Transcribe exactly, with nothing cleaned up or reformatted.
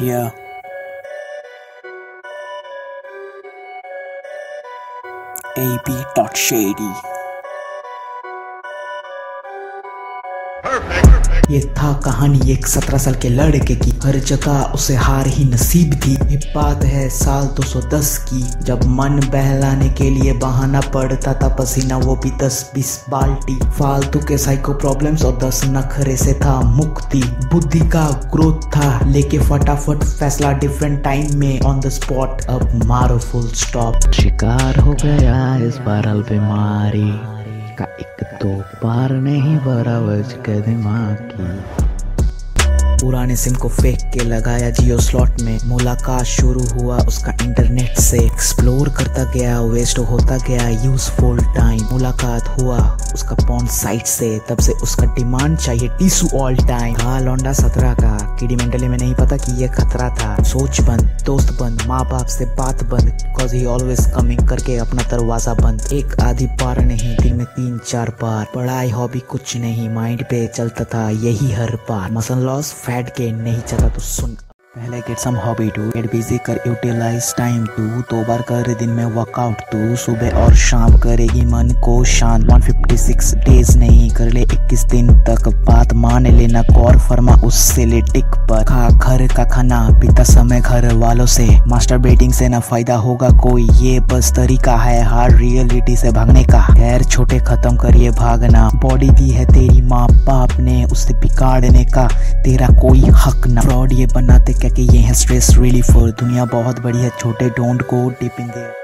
Yeah. A B dot shady. ये था कहानी एक सत्रह साल के लड़के की, हर जगह उसे हार ही नसीब थी। ये बात है साल दो सौ दस की, जब मन बहलाने के लिए बहाना पड़ता था पसीना, वो भी दस बीस बाल्टी। फालतू के साइको प्रॉब्लम्स और दस नखरे से था मुक्ति। बुद्धि का ग्रोथ था, लेके फटाफट फैसला डिफरेंट टाइम में ऑन द स्पॉट। अब मारो फुल स्टॉप। शिकार हो गया इस बरल बीमारी का, एक दो बार नहीं भरा बज के दिमाग की। पुराने सिम को फेंक के लगाया जियो स्लॉट में, मुलाकात शुरू हुआ उसका इंटरनेट से। एक्सप्लोर करता गया, वेस्ट होता गया यूजफुल टाइम। मुलाकात हुआ उसका पॉन साइट से, तब से उसका डिमांड चाहिए टिशू ऑल टाइम। हाँ, लौंडा सत्रह का किडी मेंटली में नहीं पता कि ये खतरा था। सोच बंद, दोस्त बंद, माँ बाप से बात बंद, बिकॉज ही ऑलवेज कमिंग करके अपना दरवाजा बंद। एक आधी बार नहीं, दिन में तीन चार बार। पढ़ाई हॉबी कुछ नहीं, माइंड पे चलता था यही हर बार। मसल लॉस फैट गेन नहीं चला तो सुन, पहले get some hobby to get busy कर, यूटिलाइज टाइम टू दो बार कर दिन में वर्कआउट टू, सुबह और शाम करेगी मन को शांत। एक सौ छप्पन डेज नहीं कर ले इक्कीस दिन तक बात मान लेना, कौर फरमा उससे ले टिक पर। खा घर का खाना, बिता समय घर वालों से, मास्टरबेटिंग से ना फायदा होगा कोई, ये बस तरीका है हार्ड रियलिटी से भागने का। खैर छोटे खत्म करिए भागना, बॉडी दी है तेरी माँ बाप ने, उससे बिगाड़ने का तेरा कोई हक ना। फ्रॉड ये बनाते क्या कि ये है स्ट्रेस रिलीफर, दुनिया बहुत बड़ी है छोटे, don't go deep in there.